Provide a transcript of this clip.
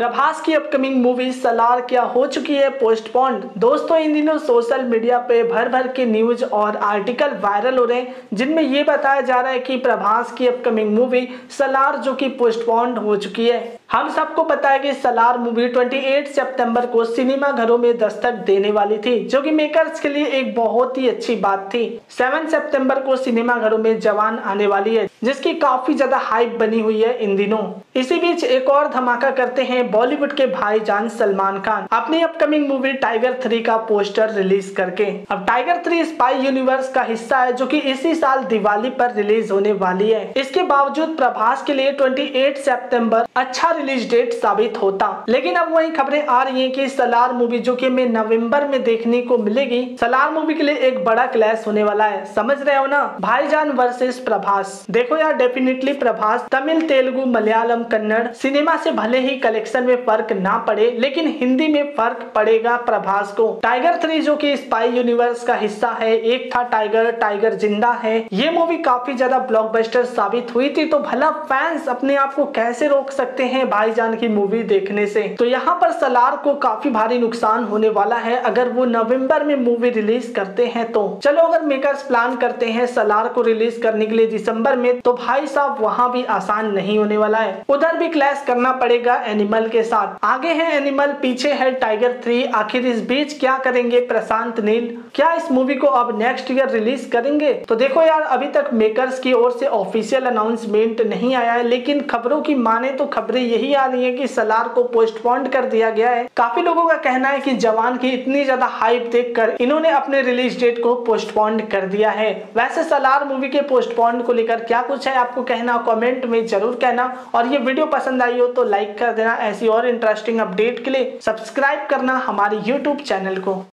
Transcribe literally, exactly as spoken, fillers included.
प्रभास की upcoming movie Salaar क्या हो चुकी है पोस्टपोन्ड। दोस्तों इन दिनों सोशल मीडिया पे भर भर के न्यूज और आर्टिकल वायरल हो रहे हैं जिनमें ये बताया जा रहा है कि प्रभास की अपकमिंग मूवी सलार जो कि पोस्टपोन्ड हो चुकी है। हम सबको पता है कि सलार मूवी अट्ठाईस सितंबर को सिनेमा घरों में दस्तक देने वाली थी जो कि मेकर्स के लिए एक बहुत ही अच्छी बात थी। सात सितंबर को सिनेमा घरों में जवान आने वाली है जिसकी काफी ज्यादा हाइप बनी हुई है इन दिनों। इसी बीच एक और धमाका करते हैं बॉलीवुड के भाईजान सलमान खान अपनी अपकमिंग मूवी टाइगर थ्री का पोस्टर रिलीज करके। अब टाइगर थ्री स्पाई यूनिवर्स का हिस्सा है जो कि इसी साल दिवाली पर रिलीज होने वाली है। इसके बावजूद प्रभास के लिए अट्ठाईस सितंबर अच्छा रिलीज डेट साबित होता, लेकिन अब वही खबरें आ रही हैं कि सलार मूवी जो कि हमें नवंबर में देखने को मिलेगी, सलार मूवी के लिए एक बड़ा क्लैश होने वाला है। समझ रहे हो ना, भाईजान वर्सेस प्रभास। देखो यार, डेफिनेटली प्रभास तमिल, तेलुगु, मलयालम, कन्नड़ सिनेमा से भले ही कलेक्शन में फर्क ना पड़े लेकिन हिंदी में फर्क पड़ेगा प्रभास को। टाइगर थ्री जो कि स्पाई यूनिवर्स का हिस्सा है, एक था टाइगर, टाइगर जिंदा है, ये मूवी काफी ज्यादा ब्लॉकबस्टर साबित हुई थी, तो भला फैंस अपने आप को कैसे रोक सकते हैं भाईजान की मूवी देखने से। तो यहाँ पर सलार को काफी भारी नुकसान होने वाला है अगर वो नवंबर में मूवी रिलीज करते हैं तो। चलो अगर मेकर्स प्लान करते हैं सलार को रिलीज करने के लिए दिसंबर में, तो भाई साहब वहाँ भी आसान नहीं होने वाला है, उधर भी क्लैश करना पड़ेगा एनिमल के साथ। आगे है एनिमल, पीछे है टाइगर थ्री, आखिर इस बीच क्या करेंगे प्रशांत नील? क्या इस मूवी को अब नेक्स्ट ईयर रिलीज करेंगे? तो देखो यार, अभी तक मेकर्स की ओर से ऑफिशियल अनाउंसमेंट नहीं आया है, लेकिन खबरों की माने तो खबरें यही आ रही है कि सलार को पोस्टपोन्ड कर दिया गया है। काफी लोगों का कहना है कि जवान की इतनी ज्यादा हाइप देखकर इन्होंने अपने रिलीज डेट को पोस्टपोन्ड कर दिया है। वैसे सलार मूवी के पोस्टपोन्ड को लेकर क्या कुछ है आपको कहना, कमेंट में जरूर कहना, और ये वीडियो पसंद आई हो तो लाइक कर देना। ऐसी और इंटरेस्टिंग अपडेट के लिए सब्सक्राइब करना हमारे यूट्यूब चैनल को।